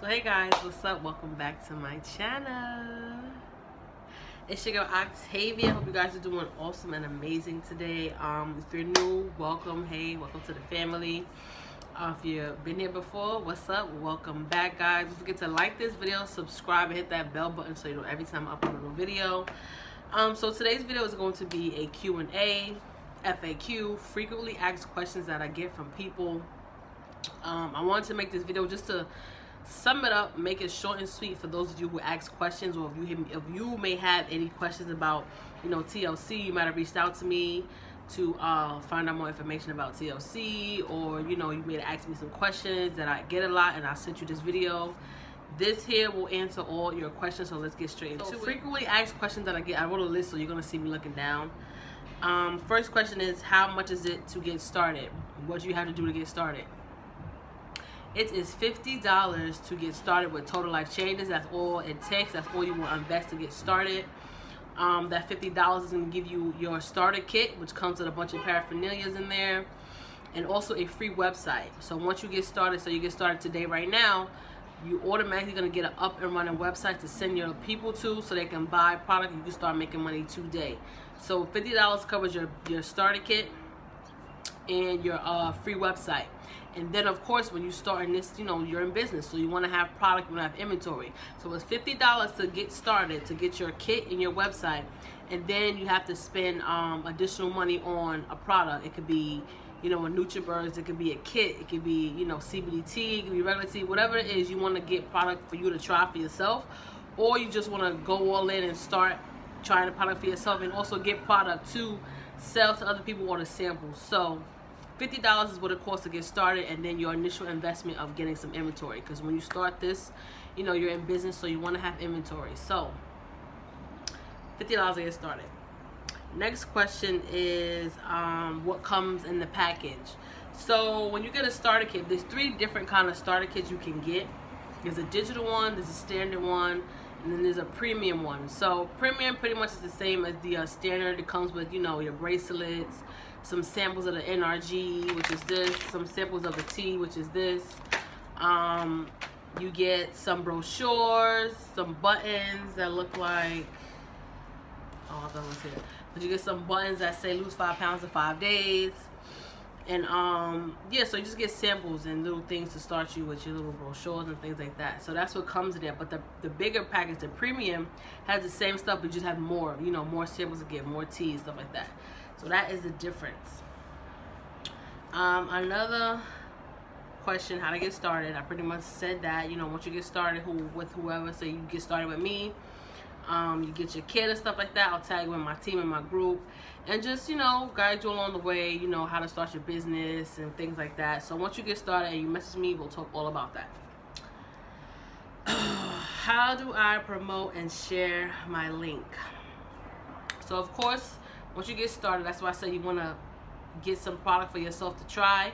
So hey guys, what's up? Welcome back to my channel. It's your girl Octavia. Hope you guys are doing awesome and amazing today. If you're new, welcome. Hey, welcome to the family. If you've been here before, what's up? Welcome back, guys. Don't forget to like this video, subscribe, and hit that bell button so you know every time I upload a new video. So today's video is going to be a Q&A, FAQ, frequently asked questions that I get from people. I wanted to make this video just to sum it up, make it short and sweet for those of you who ask questions, or if you may have any questions about, you know, TLC. You might have reached out to me to find out more information about TLC, or you know, you may have asked me some questions that I get a lot, and I sent you this video. This here will answer all your questions, so let's get straight into it. Frequently asked questions that I get, I wrote a list, so you're gonna see me looking down. First question is, how much is it to get started? What do you have to do to get started? It is $50 to get started with Total Life Changes. That's all it takes. That's all you want to invest to get started. That $50 is going to give you your starter kit, which comes with a bunch of paraphernalia in there, and also a free website. So once you get started, so you get started today right now, you automatically going to get an up and running website to send your people to, so they can buy product and you can start making money today. So $50 covers your starter kit and your free website. And then of course, when you start in this, you know, you're in business, so you want to have product, you want to have inventory. So it's $50 to get started, to get your kit and your website, and then you have to spend additional money on a product. It could be, you know, a Nutriburst, it could be a kit, it could be, you know, CBD tea, it could be regular tea, whatever it is. You want to get product for you to try for yourself, or you just want to go all in and start trying the product for yourself, and also get product to sell to other people or to sample. So $50 is what it costs to get started, and then your initial investment of getting some inventory, because when you start this, you know, you're in business, so you want to have inventory. So $50 to get started. Next question is, what comes in the package? So when you get a starter kit, there's three different kind of starter kits you can get. There's a digital one, there's a standard one, and then there's a premium one. So premium pretty much is the same as the standard. It comes with, you know, your bracelets, some samples of the NRG, which is this, some samples of the tea, which is this. You get some brochures, some buttons that look like, oh, I thought it was here. But you get some buttons that say lose 5 pounds in 5 days. And yeah, so you just get samples and little things to start you with, your little brochures and things like that. So that's what comes in there. But the bigger package, the premium, has the same stuff, but you just have more, you know, more samples to get, more tea, stuff like that. So that is the difference. Another question, how to get started. I pretty much said that, you know, once you get started with whoever, so you get started with me. You get your kid and stuff like that. I'll tag you in my team and my group, and just, you know, guide you along the way, you know, how to start your business and things like that. So once you get started and you message me, we'll talk all about that. How do I promote and share my link? So of course, once you get started, that's why I said you want to get some product for yourself to try.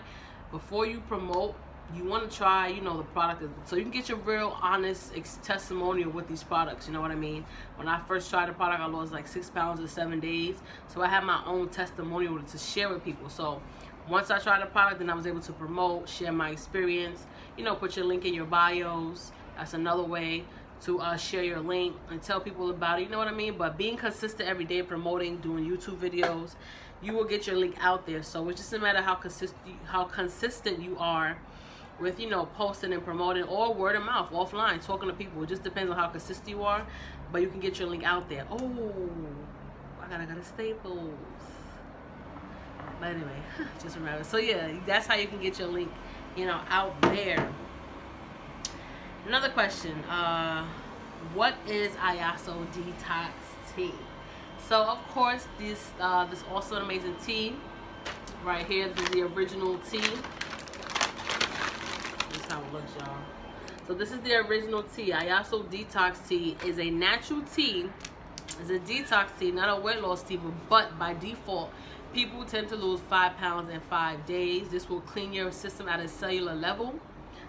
Before you promote, you want to try, you know, the product, so you can get your real honest testimonial with these products. You know what I mean? When I first tried the product, I lost like 6 pounds in 7 days, so I had my own testimonial to share with people. So once I tried the product, then I was able to promote, share my experience, you know, put your link in your bios. That's another way to share your link and tell people about it, you know what I mean? But being consistent every day, promoting, doing YouTube videos, you will get your link out there. So it's just a matter how consistent you are with, you know, posting and promoting, or word of mouth, offline, talking to people. It just depends on how consistent you are, but you can get your link out there. Oh, I got a Staples. But anyway, just remember. So yeah, that's how you can get your link, you know, out there. Another question, what is IASO detox tea? So of course, this awesome amazing tea right here, this is the original tea. How it looks, y'all. So this is the original tea. IASO detox tea is a natural tea. It's a detox tea, not a weight loss tea, but by default, people tend to lose 5 pounds in 5 days. This will clean your system at a cellular level.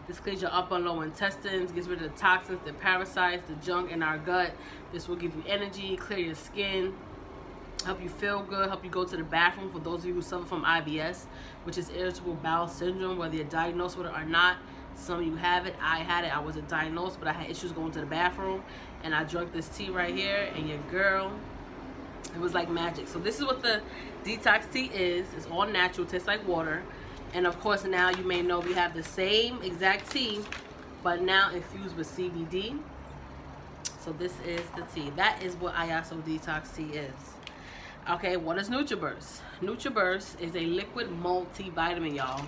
This cleans your upper and lower intestines, gets rid of the toxins, the parasites, the junk in our gut. This will give you energy, clear your skin, help you feel good, help you go to the bathroom. For those of you who suffer from IBS, which is irritable bowel syndrome, whether you're diagnosed with it or not, Some of you have it. I had it. I wasn't diagnosed, but I had issues going to the bathroom, and I drank this tea right here, and your girl, it was like magic. So this is what the detox tea is. It's all natural, tastes like water. And of course, now you may know we have the same exact tea, but now infused with CBD. So this is the tea. That is what IASO detox tea is. Okay, what is Nutriburst? Nutriburst is a liquid multivitamin, y'all.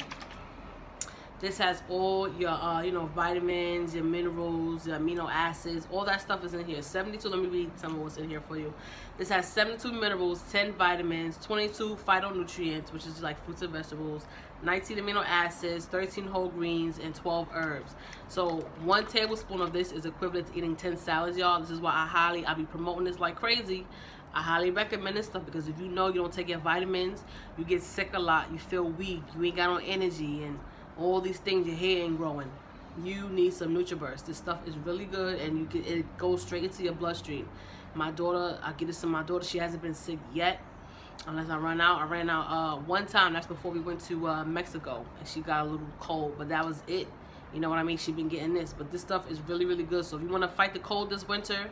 This has all your, vitamins, your minerals, your amino acids, all that stuff is in here. 72, let me read some of what's in here for you. This has 72 minerals, 10 vitamins, 22 phytonutrients, which is like fruits and vegetables, 19 amino acids, 13 whole greens, and 12 herbs. So 1 tablespoon of this is equivalent to eating 10 salads, y'all. This is why I be promoting this like crazy. I highly recommend this stuff, because if you know you don't take your vitamins, you get sick a lot, you feel weak, you ain't got no energy, and all these things, your hair ain't growing. You need some Nutriburst. This stuff is really good, and you get, it goes straight into your bloodstream. My daughter, I give this to my daughter. She hasn't been sick yet, unless I run out. I ran out one time. That's before we went to Mexico, and she got a little cold, but that was it. You know what I mean? She's been getting this, but this stuff is really, really good. So if you want to fight the cold this winter,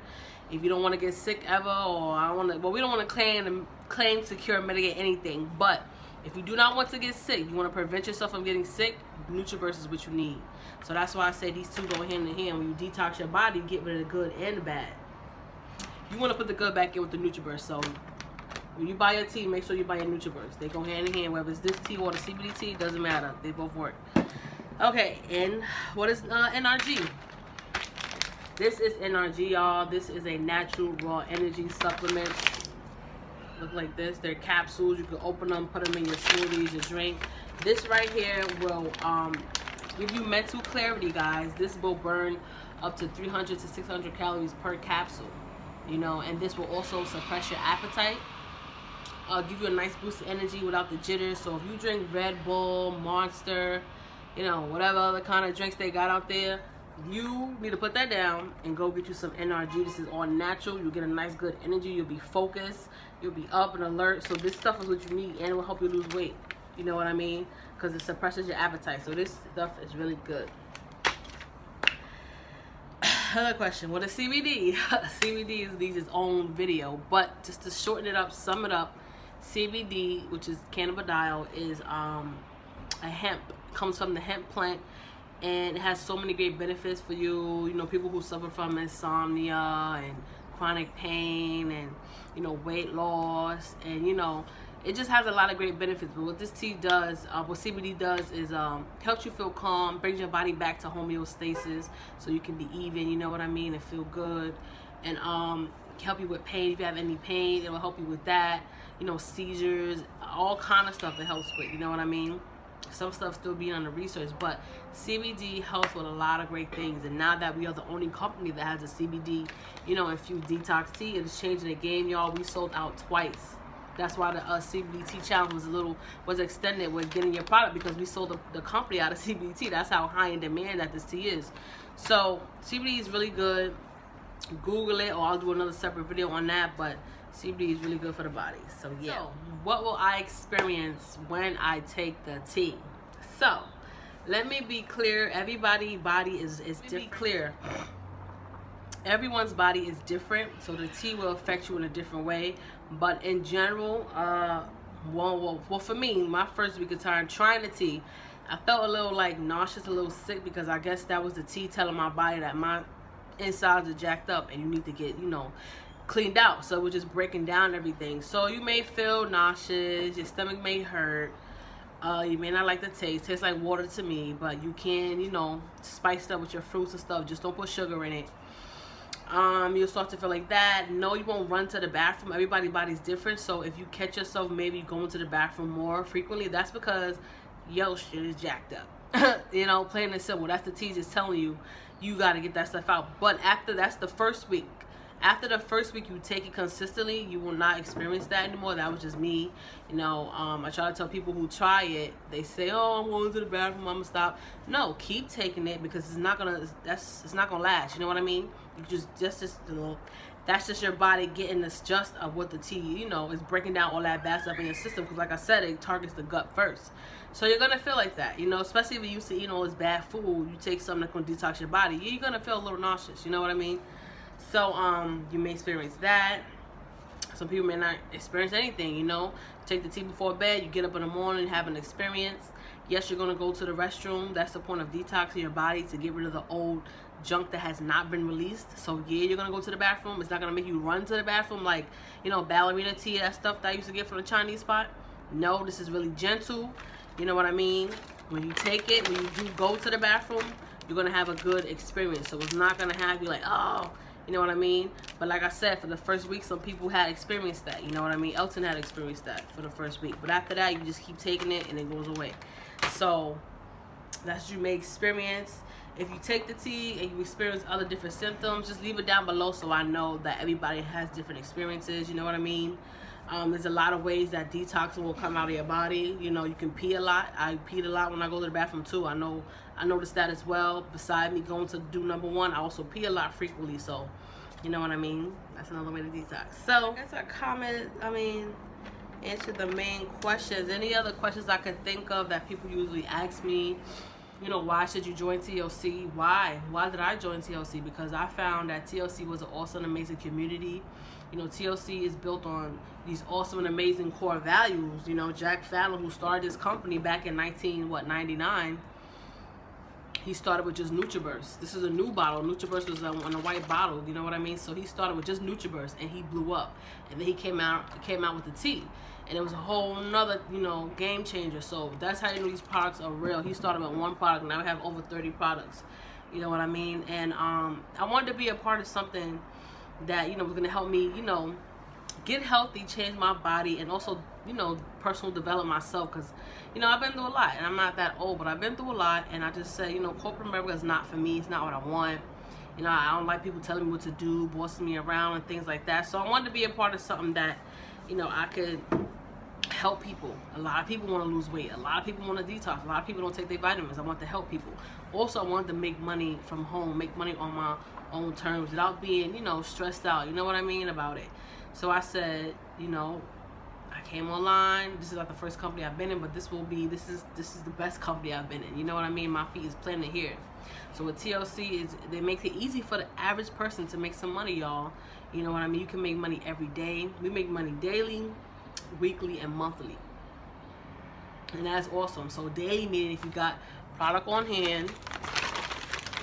if you don't want to get sick ever, or I want to, well, we don't want to claim to cure, mitigate anything, but if you do not want to get sick, you want to prevent yourself from getting sick, Nutriburst is what you need. So that's why I say these two go hand in hand. When you detox your body, you get rid of the good and the bad. You want to put the good back in with the Nutriburst. So when you buy your tea, make sure you buy your Nutriburst. They go hand in hand. Whether it's this tea or the CBD tea, doesn't matter. They both work. Okay, and what is NRG? This is NRG, y'all. This is a natural raw energy supplement. Look like this. They're capsules. You can open them, put them in your smoothies, your drink. This right here will give you mental clarity, guys. This will burn up to 300 to 600 calories per capsule, you know, and this will also suppress your appetite. Give you a nice boost of energy without the jitters. So if you drink Red Bull, Monster, you know, whatever other kind of drinks they got out there, you need to put that down and go get you some NRG. This is all natural. You'll get a nice, good energy. You'll be focused. You'll be up and alert. So this stuff is what you need, and it will help you lose weight. You know what I mean? Because it suppresses your appetite. So this stuff is really good. Another question. What is CBD? CBD needs its own video. But just to shorten it up, sum it up, CBD, which is cannabidiol, is a hemp. Comes from the hemp plant. And it has so many great benefits for you, you know, people who suffer from insomnia and chronic pain and, you know, weight loss. And, you know, it just has a lot of great benefits. But what this tea does, what CBD does is helps you feel calm, brings your body back to homeostasis so you can be even, you know what I mean, and feel good. And help you with pain. If you have any pain, it will help you with that. You know, seizures, all kind of stuff it helps with, you know what I mean? Some stuff still being on the research, but CBD helps with a lot of great things. And now that we are the only company that has a CBD, you know, infused detox tea, it's changing the game, y'all. We sold out twice. That's why the CBD tea challenge was extended with getting your product, because we sold the company out of CBD tea. That's how high in demand that this tea is. So CBD is really good. Google it, or I'll do another separate video on that, but CBD is really good for the body. So yeah, so what will I experience when I take the tea? So let me be clear, everybody's body is clear. Everyone's body is different, so the tea will affect you in a different way. But in general, well for me, my first week of time trying the tea, I felt a little like nauseous, a little sick, because I guess that was the tea telling my body that my insides are jacked up and you need to get, you know, cleaned out. So we're just breaking down everything. So you may feel nauseous, your stomach may hurt, you may not like the taste. Tastes like water to me, but you can, you know, spice it up with your fruits and stuff. Just don't put sugar in it. You'll start to feel like that. No, you won't run to the bathroom. Everybody's body's different. So if you catch yourself maybe going to the bathroom more frequently, that's because your shit is jacked up. You know, plain and simple. That's the tea just telling you, you got to get that stuff out. But after, that's the first week. After the first week you take it consistently, you will not experience that anymore. That was just me. You know, I try to tell people who try it, they say, oh, I'm going to the bathroom, I'm going to stop. No, keep taking it, because it's not going to last. You know what I mean? You just, that's just your body getting the just of what the tea, you know, is breaking down all that bad stuff in your system, because like I said, it targets the gut first. So you're gonna feel like that, you know, especially if you're used to eating all this bad food, you take something that's gonna detox your body, you're gonna feel a little nauseous, you know what I mean? So you may experience that. Some people may not experience anything, you know. Take the tea before bed, you get up in the morning, have an experience. Yes, you're going to go to the restroom. That's the point of detoxing your body, to get rid of the old junk that has not been released. So yeah, you're going to go to the bathroom. It's not going to make you run to the bathroom like, you know, ballerina tea, that stuff that I used to get from the Chinese spot. No, this is really gentle. You know what I mean? When you take it, when you do go to the bathroom, you're going to have a good experience. So it's not going to have you like, oh, you know what I mean? But like I said, for the first week, some people had experienced that. You know what I mean? Elton had experienced that for the first week. But after that, you just keep taking it and it goes away. So that's you may experience. If you take the tea and you experience other different symptoms, just leave it down below so I know that everybody has different experiences. You know what I mean? There's a lot of ways that detoxing will come out of your body. You know, you can pee a lot. I peed a lot when I go to the bathroom too. I noticed that as well. Beside me going to do number one, I also pee a lot frequently. So, you know what I mean? That's another way to detox. So, that's a comment. I mean, answer the main questions. Any other questions I could think of that people usually ask me? You know, why should you join TLC? Why? Why did I join TLC? Because I found that TLC was an awesome, amazing community. You know, TLC is built on these awesome and amazing core values. You know, Jack Fallon, who started this company back in 1999, he started with just Nutriburst. This is a new bottle. Nutriburst was on a white bottle, you know what I mean? So he started with just Nutriburst, and he blew up. And then he came out with the tea. And it was a whole nother, you know, game changer. So that's how you know these products are real. He started with one product, now we have over 30 products. You know what I mean? And I wanted to be a part of something that, you know, was gonna help me, you know, get healthy, change my body, and also, you know, personal develop myself, because, you know, I've been through a lot, and I'm not that old, but I've been through a lot, and I just said, you know, corporate America is not for me. It's not what I want. You know, I don't like people telling me what to do, bossing me around and things like that. So I wanted to be a part of something that, you know, I could help people. A lot of people want to lose weight. A lot of people want to detox. A lot of people don't take their vitamins. I want to help people. Also, I wanted to make money from home, make money on my own terms without being, you know, stressed out. You know what I mean about it. So I said, you know, I came online. This is not the first company I've been in, but this is the best company I've been in. You know what I mean? My feet is planted here. So with TLC, they make it easy for the average person to make some money, y'all. You know what I mean? You can make money every day. We make money daily, weekly, and monthly, and that's awesome. So daily meaning if you got product on hand,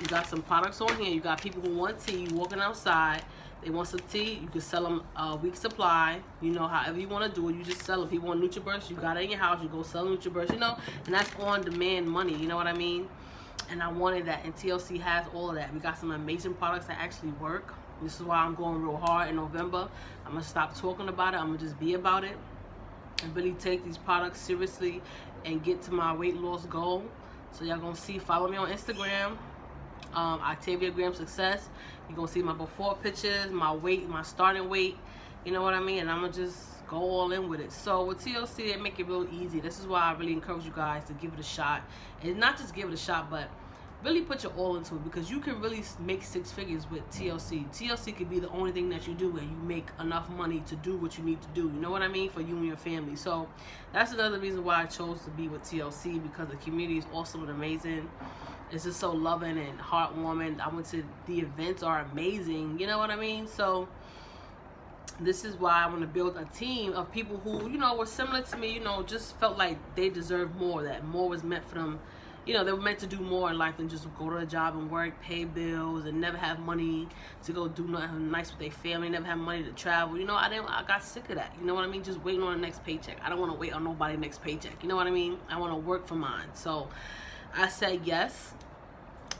you got some products on hand, you got people who want tea, walking outside, they want some tea, you can sell them a week's supply, you know, however you want to do it, you just sell them. If you want Nutriburst, you got it in your house, you go sell Nutriburst, you know, and that's on demand money, you know what I mean? And I wanted that, and TLC has all of that. We got some amazing products that actually work. This is why I'm going real hard in November. I'm gonna stop talking about it, I'm gonna just be about it, and really take these products seriously and get to my weight loss goal. So y'all gonna see, follow me on Instagram, Octavia Graham Success. You're gonna see my before pictures, my weight, my starting weight, you know what I mean? And I'm gonna just go all in with it. So with TLC, they make it real easy. This is why I really encourage you guys to give it a shot, and not just give it a shot, but really put your all into it, because you can really make six figures with TLC. TLC could be the only thing that you do and you make enough money to do what you need to do, you know what I mean, for you and your family. So that's another reason why I chose to be with TLC, because the community is awesome and amazing. It's just so loving and heartwarming. I went to the events, are amazing, you know what I mean? So this is why I want to build a team of people who, you know, were similar to me, you know, just felt like they deserved more, that more was meant for them. You know, they were meant to do more in life than just go to a job and work, pay bills, and never have money to go do nothing nice with their family, never have money to travel. You know, I got sick of that. You know what I mean? Just waiting on the next paycheck. I don't want to wait on nobody's next paycheck. You know what I mean? I want to work for mine. So I said yes.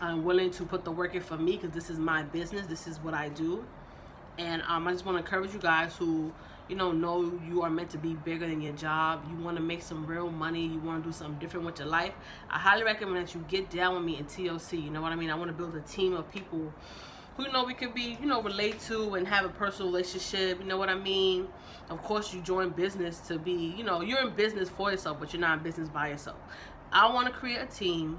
I'm willing to put the work in for me, because this is my business. This is what I do. And I just want to encourage you guys who, you know you are meant to be bigger than your job. You want to make some real money. You want to do something different with your life. I highly recommend that you get down with me in TLC. You know what I mean? I want to build a team of people who, you know, we could be, you know, relate to and have a personal relationship. You know what I mean? Of course, you join business to be, you know, you're in business for yourself, but you're not in business by yourself. I want to create a team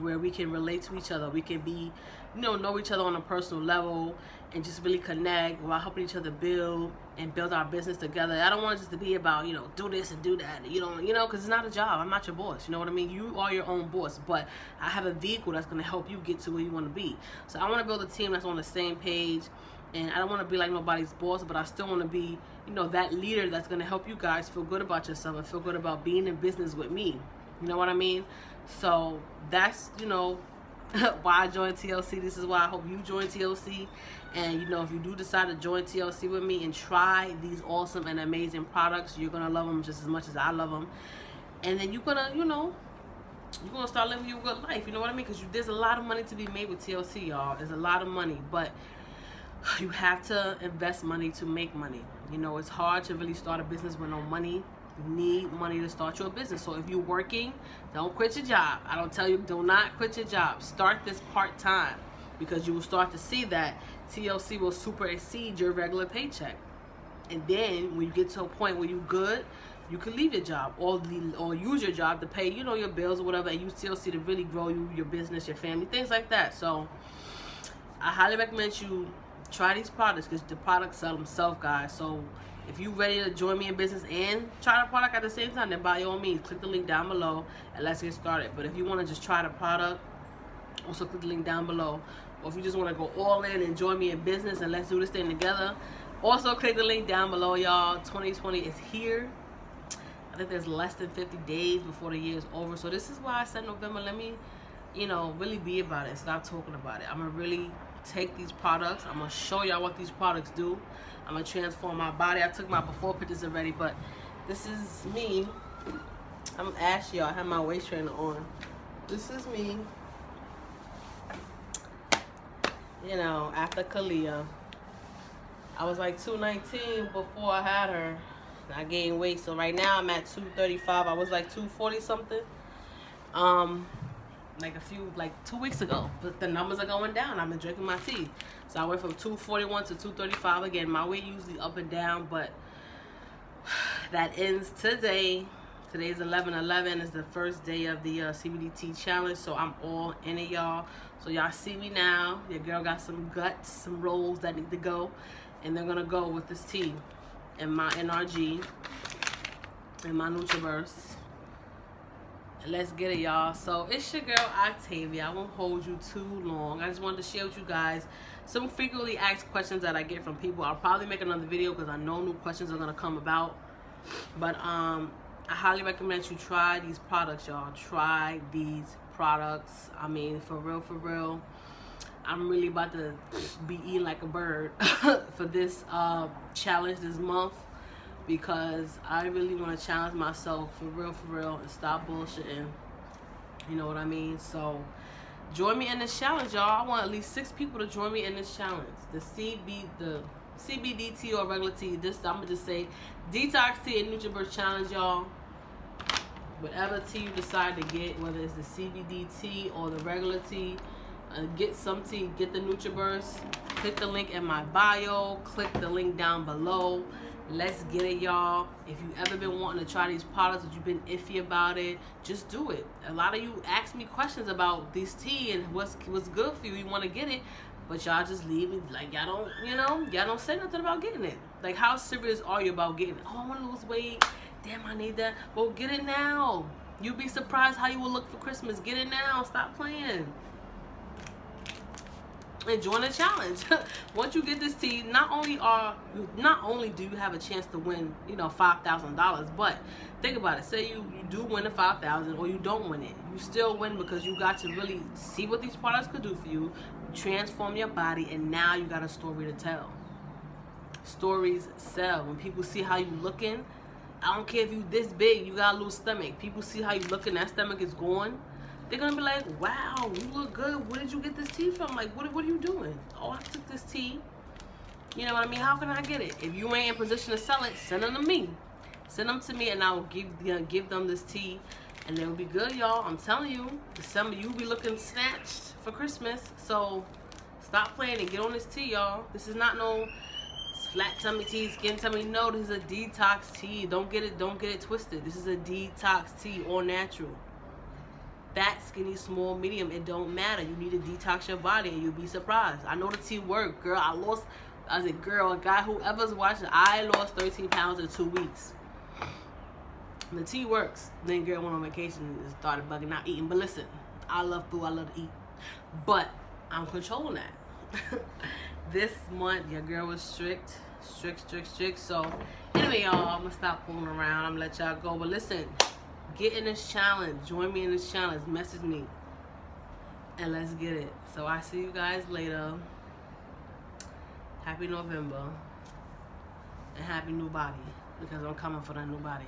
where we can relate to each other. We can be, you know each other on a personal level and just really connect while helping each other build and build our business together. I don't want it just to be about, you know, do this and do that. You don't, you know, because it's not a job. I'm not your boss. You know what I mean? You are your own boss, but I have a vehicle that's going to help you get to where you want to be. So I want to build a team that's on the same page. And I don't want to be like nobody's boss, but I still want to be, you know, that leader that's going to help you guys feel good about yourself and feel good about being in business with me. You know what I mean? So that's, you know, why I joined TLC. This is why I hope you join TLC. And, you know, if you do decide to join TLC with me and try these awesome and amazing products, you're going to love them just as much as I love them. And then you're going to, you know, you're going to start living your good life. You know what I mean? Because there's a lot of money to be made with TLC, y'all. There's a lot of money. But you have to invest money to make money. You know, it's hard to really start a business with no money. You need money to start your business. So if you're working, don't quit your job. I don't tell you, do not quit your job. Start this part-time, because you will start to see that TLC will super exceed your regular paycheck. And then when you get to a point where you're good, you can leave your job or use your job to pay, you know, your bills or whatever, and use TLC to really grow your business, your family, things like that. So I highly recommend you try these products, because the products sell themselves, guys. So if you're ready to join me in business and try the product at the same time, then by all means, click the link down below and let's get started. But if you want to just try the product, also click the link down below. Or if you just want to go all in and join me in business and let's do this thing together, also click the link down below, y'all. 2020 is here. I think there's less than 50 days before the year is over. So this is why I said November, let me, you know, really be about it. Stop talking about it. I'm going to really take these products. I'm gonna show y'all what these products do. I'm gonna transform my body. I took my before pictures already, but this is me. I'm Ashley, y'all. I have my waist trainer on. This is me, you know, after Kalia. I was like 219 before I had her, and I gained weight. So right now I'm at 235. I was like 240 something like a few, like 2 weeks ago, but the numbers are going down. I've been drinking my tea. So I went from 241 to 235 again. My weight usually up and down, but that ends today. Today's 11/11 is the first day of the CBD tea challenge, so I'm all in it, y'all. So y'all see me now. Your girl got some guts, some rolls that need to go, and they're gonna go with this tea and my NRG and my Nutriburst. Let's get it, y'all. So it's your girl Octavia. I won't hold you too long. I just wanted to share with you guys some frequently asked questions that I get from people. I'll probably make another video because I know new questions are going to come about. But I highly recommend you try these products, y'all. Try these products. I mean, for real, for real. I'm really about to be eating like a bird for this challenge this month, because I really want to challenge myself for real, and stop bullshitting. You know what I mean? So join me in this challenge, y'all. I want at least 6 people to join me in this challenge. The CBD tea or regular tea. This, I'm going to just say detox tea and Nutriburst challenge, y'all. Whatever tea you decide to get, whether it's the CBD tea or the regular tea, get some tea, get the Nutriburst. Click the link in my bio. Click the link down below. Let's get it, y'all. If you've ever been wanting to try these products, if you've been iffy about it, just do it. A lot of you ask me questions about this tea and what's good for you. You want to get it, but y'all just leave me like y'all don't, you know, y'all don't say nothing about getting it. Like, how serious are you about getting it? Oh, I want to lose weight. Damn, I need that. Well, get it now. You'll be surprised how you will look for Christmas. Get it now. Stop playing. And join the challenge. Once you get this tea, not only do you have a chance to win, you know, $5,000, but think about it. Say you do win the $5,000, or you don't win it, you still win, because you got to really see what these products could do for you, transform your body, and now you got a story to tell. Stories sell. When people see how you looking, I don't care if you this big, you got a little stomach, people see how you looking, that stomach is gone. They're going to be like, wow, you look good. Where did you get this tea from? Like, what are you doing? Oh, I took this tea. You know what I mean? How can I get it? If you ain't in position to sell it, send them to me. Send them to me, and I will give them this tea. And they'll be good, y'all. I'm telling you. December, you'll be looking snatched for Christmas. So stop playing and get on this tea, y'all. This is not no flat tummy tea, skin tummy. No, this is a detox tea. Don't get it twisted. This is a detox tea, all natural. fat, skinny, small, medium, it don't matter. You need to detox your body and you'll be surprised. I know the T word, girl. I was a guy, whoever's watching, I lost 13 pounds in 2 weeks. The tea works. Then girl went on vacation and started bugging out eating. But listen, I love food, I love to eat, but I'm controlling that. This month your girl was strict. So anyway, y'all, I'm gonna stop fooling around. I'm gonna let y'all go. But listen, get in this challenge, join me in this challenge, message me and let's get it. So I see you guys later. Happy November and happy new body, because I'm coming for that new body.